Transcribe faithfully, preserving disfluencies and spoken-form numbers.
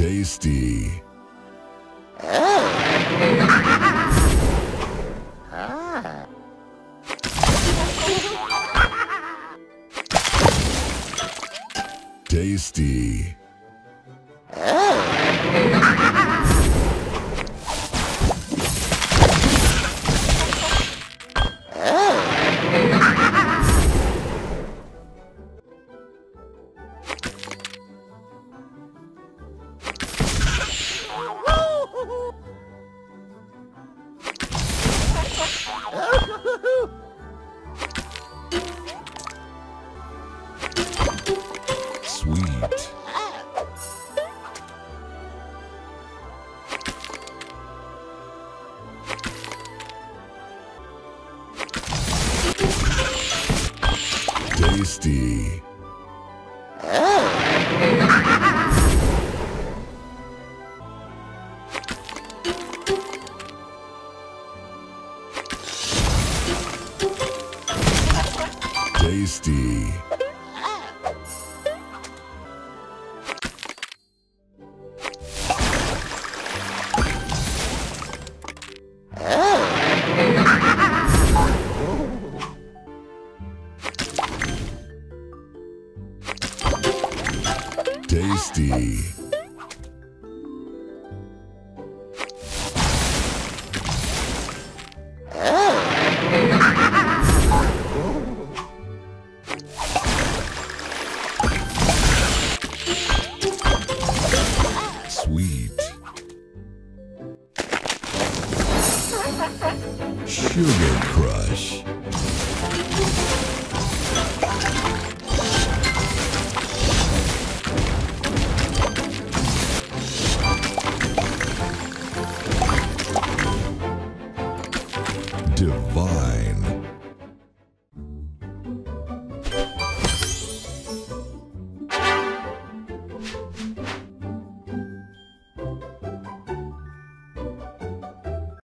Tasty. Tasty. Sweet. Tasty. Tasty. Tasty. Sweet. Sugar Crush. Divine.